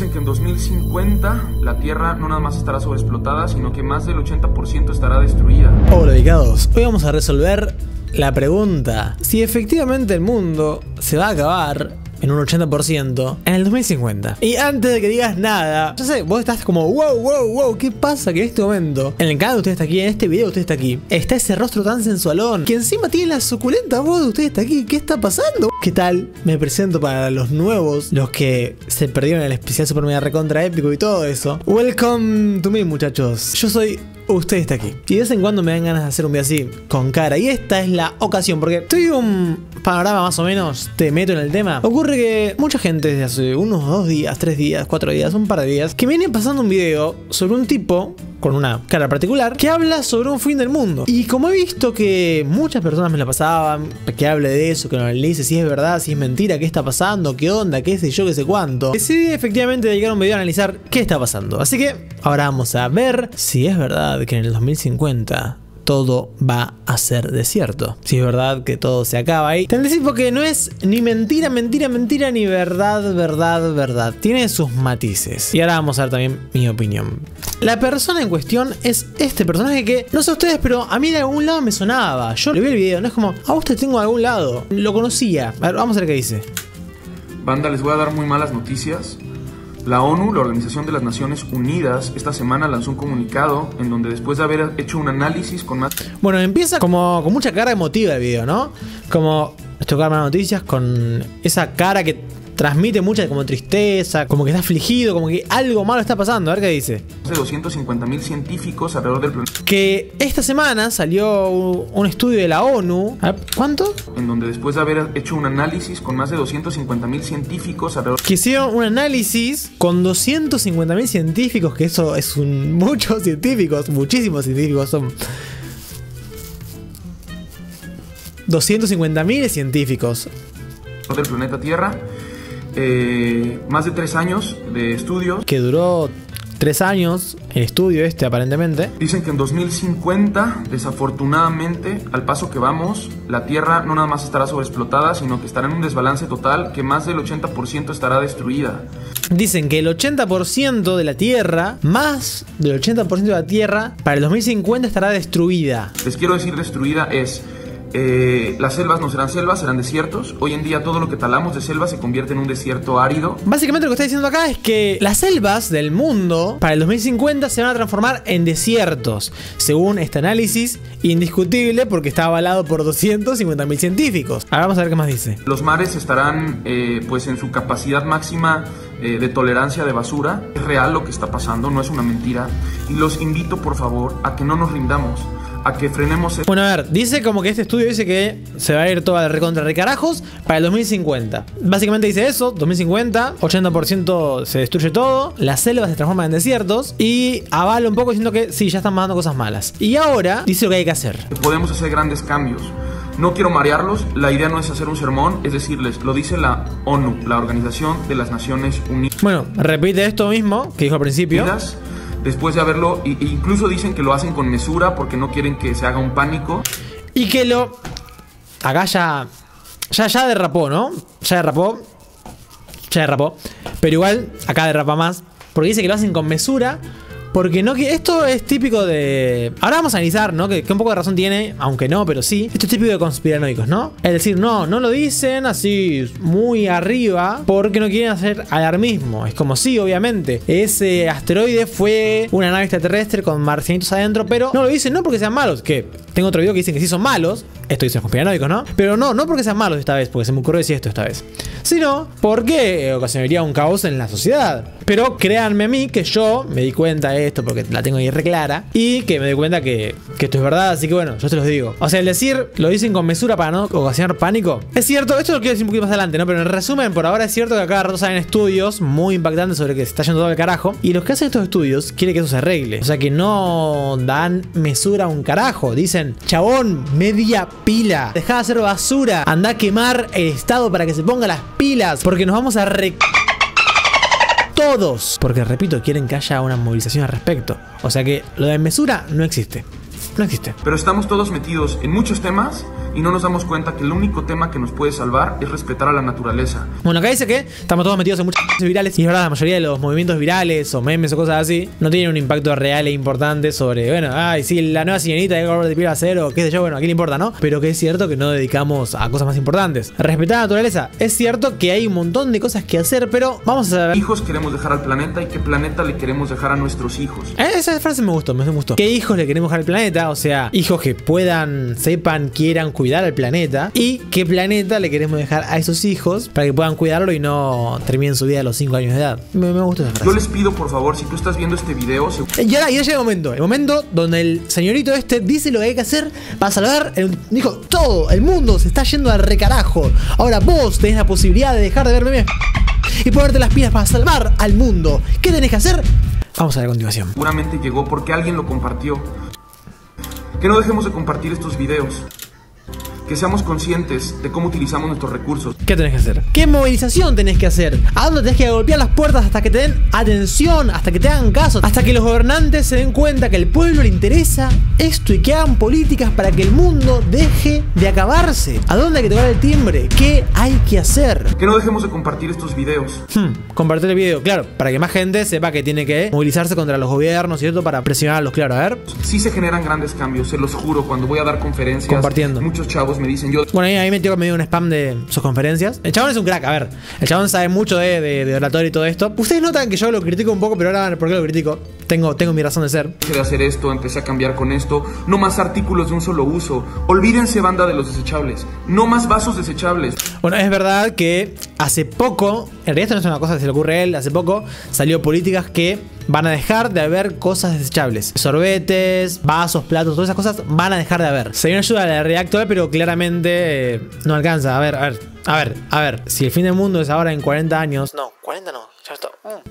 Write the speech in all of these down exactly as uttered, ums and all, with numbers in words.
Dicen que en dos mil cincuenta la Tierra no nada más estará sobreexplotada, sino que más del ochenta por ciento estará destruida. Hola ubicados, hoy vamos a resolver la pregunta: si efectivamente el mundo se va a acabar en un ochenta por ciento en el dos mil cincuenta. Y antes de que digas nada, yo sé, vos estás como wow, wow, wow, ¿qué pasa? Que en este momento, en el canal de Usted Está Aquí, en este video de Usted Está Aquí, está ese rostro tan sensualón, que encima tiene la suculenta voz de Usted Está Aquí. ¿Qué está pasando? ¿Qué tal? Me presento para los nuevos, los que se perdieron el especial super mega recontra épico y todo eso. Welcome to me, muchachos. Yo soy Usted Está Aquí. Y de vez en cuando me dan ganas de hacer un video así, con cara. Y esta es la ocasión, porque estoy un panorama más o menos, te meto en el tema. Ocurre que mucha gente desde hace unos dos días, tres días, cuatro días, un par de días, que viene pasando un video sobre un tipo con una cara particular, que habla sobre un fin del mundo. Y como he visto que muchas personas me la pasaban, que hable de eso, que lo analice, si es verdad, si es mentira, qué está pasando, qué onda, qué sé yo, qué sé cuánto, decidí efectivamente dedicar un video a analizar qué está pasando. Así que ahora vamos a ver si es verdad que en el dos mil cincuenta todo va a ser desierto. Si es verdad que todo se acaba ahí. Te anticipo que no es ni mentira, mentira, mentira, ni verdad, verdad, verdad. Tiene sus matices. Y ahora vamos a ver también mi opinión. La persona en cuestión es este personaje que, no sé ustedes, pero a mí de algún lado me sonaba. Yo le vi el video, no es como, a vos te tengo de algún lado. Lo conocía. A ver, vamos a ver qué dice. Banda, les voy a dar muy malas noticias. La ONU, la Organización de las Naciones Unidas, esta semana lanzó un comunicado en donde, después de haber hecho un análisis con más... Bueno, empieza como con mucha cara emotiva el video, ¿no? Como tocar más noticias con esa cara que transmite mucha como tristeza, como que está afligido, como que algo malo está pasando. A ver qué dice. De doscientos cincuenta mil científicos alrededor del planeta. Que esta semana salió un estudio de la ONU. A ver, ¿cuánto? En donde, después de haber hecho un análisis con más de doscientos cincuenta mil científicos alrededor... Que hicieron un análisis con doscientos cincuenta mil científicos, que eso es un... muchos científicos, muchísimos científicos son... doscientos cincuenta mil científicos. ...del planeta Tierra... Eh, más de tres años de estudios. Que duró tres años el estudio este, aparentemente. Dicen que en dos mil cincuenta, desafortunadamente, al paso que vamos, la Tierra no nada más estará sobreexplotada, sino que estará en un desbalance total, que más del ochenta por ciento estará destruida. Dicen que el ochenta por ciento de la Tierra, más del ochenta por ciento de la Tierra, para el dos mil cincuenta estará destruida. Les quiero decir, destruida es... Eh, las selvas no serán selvas, serán desiertos. Hoy en día todo lo que talamos de selva se convierte en un desierto árido. Básicamente lo que está diciendo acá es que las selvas del mundo para el dos mil cincuenta se van a transformar en desiertos, según este análisis indiscutible, porque está avalado por doscientos cincuenta mil científicos. Ahora vamos a ver qué más dice. Los mares estarán eh, pues en su capacidad máxima eh, de tolerancia de basura. Es real lo que está pasando, no es una mentira. Y los invito, por favor, a que no nos rindamos, a que frenemos el... Bueno, a ver, dice como que este estudio dice que se va a ir todo al recontra recarajos para el dos mil cincuenta. Básicamente dice eso, dos mil cincuenta, ochenta por ciento se destruye todo, las selvas se transforman en desiertos, y avala un poco diciendo que sí, ya están mandando cosas malas. Y ahora dice lo que hay que hacer. Podemos hacer grandes cambios. No quiero marearlos, la idea no es hacer un sermón, es decirles, lo dice la ONU, la Organización de las Naciones Unidas. Bueno, repite esto mismo que dijo al principio. Unidas. Después de haberlo, e incluso dicen que lo hacen con mesura porque no quieren que se haga un pánico. Y que lo... Acá ya... Ya, ya derrapó, ¿no? Ya derrapó. Ya derrapó. Pero igual, acá derrapa más. Porque dice que lo hacen con mesura. Porque no que... Esto es típico de... Ahora vamos a analizar, ¿no? Que, que un poco de razón tiene, aunque no, pero sí. Esto es típico de conspiranoicos, ¿no? Es decir, no, no lo dicen así muy arriba porque no quieren hacer alarmismo. Es como sí, obviamente. Ese asteroide fue una nave extraterrestre con marcianitos adentro, pero no lo dicen no porque sean malos. Que tengo otro video que dicen que sí son malos. Esto dicen conspiranoicos, ¿no? Pero no, no porque sean malos esta vez, porque se me ocurrió decir esto esta vez. Sino porque ocasionaría un caos en la sociedad. Pero créanme a mí que yo me di cuenta de esto porque la tengo ahí reclara. Y que me di cuenta que, que esto es verdad, así que bueno, yo te los digo. O sea, el decir, lo dicen con mesura para no ocasionar pánico. Es cierto, esto lo quiero decir un poquito más adelante, ¿no? Pero en resumen, por ahora es cierto que acá salen estudios muy impactantes sobre que se está yendo todo el carajo. Y los que hacen estos estudios quieren que eso se arregle. O sea, que no dan mesura a un carajo. Dicen, chabón, media pila. Dejá de hacer basura. Andá a quemar el Estado para que se ponga las pilas. Porque nos vamos a re... Todos. Porque, repito, quieren que haya una movilización al respecto. O sea que lo de mesura no existe. No existe. Pero estamos todos metidos en muchos temas y no nos damos cuenta que el único tema que nos puede salvar es respetar a la naturaleza. Bueno, acá dice que estamos todos metidos en muchas cosas virales, y es verdad, la mayoría de los movimientos virales o memes o cosas así no tienen un impacto real e importante sobre, bueno, ay, sí, la nueva sirenita de color de piel va a ser, o qué sé yo, bueno, a quién le importa, ¿no? Pero que es cierto que no dedicamos a cosas más importantes. Respetar la naturaleza, es cierto que hay un montón de cosas que hacer, pero vamos a ver. Hijos queremos dejar al planeta, y qué planeta le queremos dejar a nuestros hijos. Eh, esa frase me gustó, me gustó. ¿Qué hijos le queremos dejar al planeta? O sea, hijos que puedan, sepan, quieran cuidar al planeta, y qué planeta le queremos dejar a esos hijos para que puedan cuidarlo y no terminen su vida a los cinco años de edad. Me, me gusta esa frase. Yo les pido, por favor, si tú estás viendo este video, se... y ahora, y ahora llega el momento, el momento donde el señorito este dice lo que hay que hacer para salvar el... Dijo, todo el mundo se está yendo al recarajo. Ahora vos tenés la posibilidad de dejar de ver memes y ponerte las pilas para salvar al mundo. ¿Qué tenés que hacer? Vamos a la continuación. Seguramente llegó porque alguien lo compartió. Que no dejemos de compartir estos videos. Que seamos conscientes de cómo utilizamos nuestros recursos. ¿Qué tenés que hacer? ¿Qué movilización tenés que hacer? ¿A dónde tenés que golpear las puertas hasta que te den atención? Hasta que te hagan caso. Hasta que los gobernantes se den cuenta que al pueblo le interesa esto y que hagan políticas para que el mundo deje de acabarse. ¿A dónde hay que tocar el timbre? ¿Qué hay que hacer? Que no dejemos de compartir estos videos. Hmm, compartir el video, claro, para que más gente sepa que tiene que movilizarse contra los gobiernos, ¿cierto? Para presionarlos, claro, a ver. Sí se generan grandes cambios, se los juro. Cuando voy a dar conferencias, compartiendo, muchos chavos me dicen yo... Bueno, ahí, ahí me dio un spam de sus conferencias. El chabón es un crack, a ver. El chabón sabe mucho de, de, de oratoria y todo esto. Ustedes notan que yo lo critico un poco, pero ahora, ¿por qué lo critico? Tengo, tengo mi razón de ser. Empecé a hacer esto, empecé a cambiar con esto. No más artículos de un solo uso. Olvídense, banda, de los desechables. No más vasos desechables. Bueno, es verdad que hace poco, en realidad esto no es una cosa que se le ocurre a él, hace poco salió políticas que van a dejar de haber cosas desechables. Sorbetes, vasos, platos, todas esas cosas van a dejar de haber. Se dio una ayuda a la realidad actual, pero claramente eh, no alcanza. A ver, a ver, a ver, a ver. Si el fin del mundo es ahora en cuarenta años... No, cuarenta no.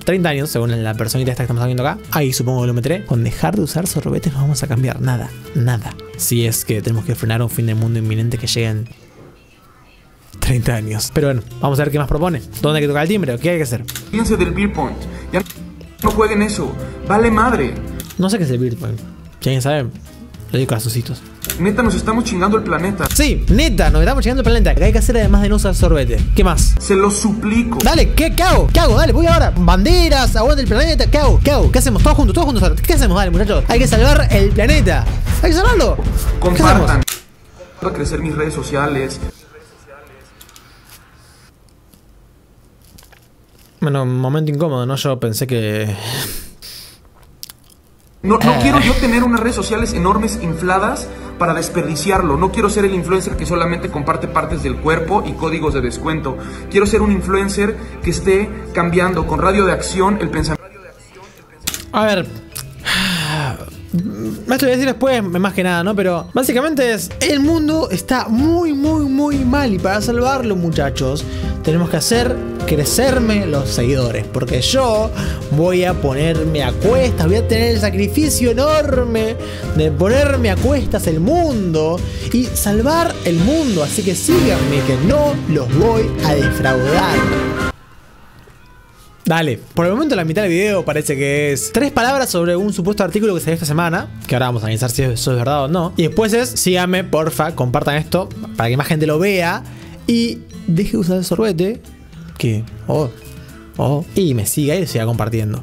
treinta años, según la personita esta que estamos viendo acá. Ahí supongo que lo meteré. Con dejar de usar sorbetes no vamos a cambiar nada, nada. Si es que tenemos que frenar un fin del mundo inminente que llegue en treinta años. Pero bueno, vamos a ver qué más propone. ¿Dónde hay que tocar el timbre? ¿Qué hay que hacer? Piense del beer point. Ya no jueguen eso. Vale madre. No sé qué es el beer point. Si alguien sabe, le doy corazoncitos. Neta, nos estamos chingando el planeta. Sí, neta, nos estamos chingando el planeta. ¿Qué hay que hacer además de no usar sorbete? ¿Qué más? Se lo suplico. Dale, ¿qué, qué hago? ¿Qué hago? Dale, voy ahora. Banderas, aguante el planeta. ¿Qué hago? ¿Qué hago? ¿Qué hacemos? Todos juntos, todos juntos. ¿Qué hacemos? Dale, muchachos. Hay que salvar el planeta. Hay que salvarlo. Compartan. Voy a crecer mis redes sociales. Bueno, momento incómodo, ¿no? Yo pensé que... No, no ah. quiero yo tener unas redes sociales enormes, infladas, para desperdiciarlo. No quiero ser el influencer que solamente comparte partes del cuerpo y códigos de descuento. Quiero ser un influencer que esté cambiando con radio de acción el pensamiento. A ver, esto voy a decir después, más que nada, ¿no? Pero básicamente es, el mundo está muy, muy, muy mal, y para salvarlo, muchachos, tenemos que hacer crecerme los seguidores, porque yo voy a ponerme a cuestas, voy a tener el sacrificio enorme de ponerme a cuestas el mundo y salvar el mundo. Así que síganme, que no los voy a defraudar. Dale, por el momento la mitad del video parece que es tres palabras sobre un supuesto artículo que salió esta semana, que ahora vamos a analizar si eso es verdad o no. Y después es, síganme, porfa, compartan esto para que más gente lo vea y deje de usar el sorbete, que, oh, oh, y me siga y lo siga compartiendo.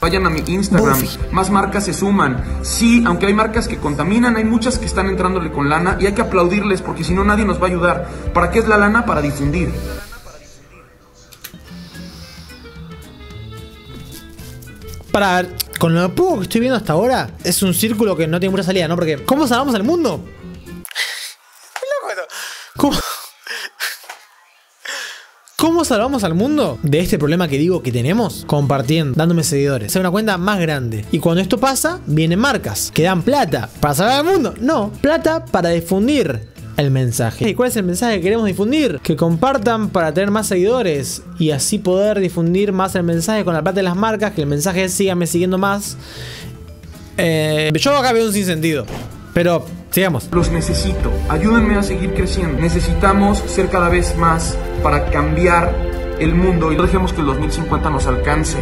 Vayan a mi Instagram, Buffy. Más marcas se suman. Sí, aunque hay marcas que contaminan, hay muchas que están entrándole con lana y hay que aplaudirles, porque si no nadie nos va a ayudar. ¿Para qué es la lana? Para difundir. Para ver, con lo poco que estoy viendo hasta ahora, es un círculo que no tiene mucha salida, ¿no? Porque, ¿cómo salvamos al mundo? ¿Cómo? ¿Cómo salvamos al mundo de este problema que digo que tenemos? Compartiendo, dándome seguidores, hacer una cuenta más grande. Y cuando esto pasa, vienen marcas que dan plata para salvar al mundo. No, plata para difundir el mensaje. ¿Y cuál es el mensaje que queremos difundir? Que compartan para tener más seguidores y así poder difundir más el mensaje con la plata de las marcas. Que el mensaje es, síganme siguiendo más. Eh, yo acá veo un sinsentido, pero sigamos. Los necesito, ayúdenme a seguir creciendo. Necesitamos ser cada vez más para cambiar el mundo y no dejemos que el dos mil cincuenta nos alcance.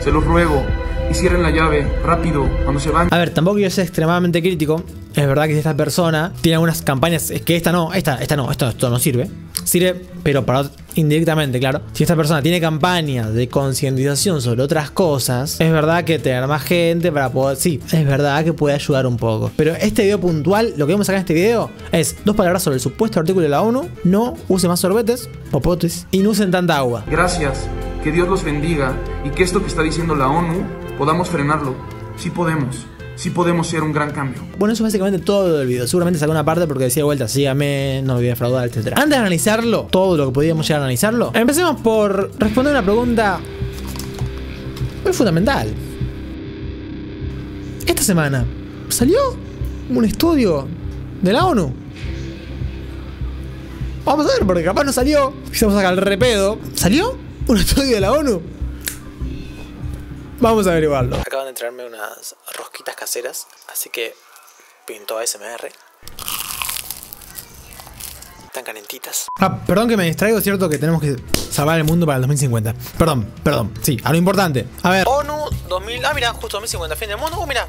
Se los ruego. y cierren la llave, rápido, cuando se van. A ver, tampoco yo sea extremadamente crítico. Es verdad que si esta persona tiene algunas campañas, es que esta no, esta, esta no, esto, esto no sirve. Sirve, pero para indirectamente, claro. Si esta persona tiene campañas de concientización sobre otras cosas, es verdad que tener más gente para poder, sí, es verdad que puede ayudar un poco. Pero este video puntual, lo que vamos a sacar en este video es dos palabras sobre el supuesto artículo de la ONU. No usen más sorbetes, popotes, y no usen tanta agua. Gracias, que Dios los bendiga y que esto que está diciendo la ONU podamos frenarlo. Sí podemos. Sí podemos ser un gran cambio. Bueno, eso es básicamente todo el video. Seguramente saqué una parte porque decía de vuelta, sígame, no me voy a defraudar, etcétera. Antes de analizarlo, todo lo que podíamos llegar a analizarlo, empecemos por responder una pregunta muy fundamental. Esta semana salió un estudio de la ONU. Vamos a ver, porque capaz no salió. Quizás acá el repedo. ¿Salió un estudio de la ONU? Vamos a averiguarlo. Acaban de traerme unas rosquitas caseras, así que pinto A S M R. Están calentitas. Ah, perdón que me distraigo, es cierto que tenemos que salvar el mundo para el dos mil cincuenta. Perdón, perdón, sí, a lo importante. A ver. ONU dos mil, ah mira, justo dos mil cincuenta, fin del mundo, oh mira,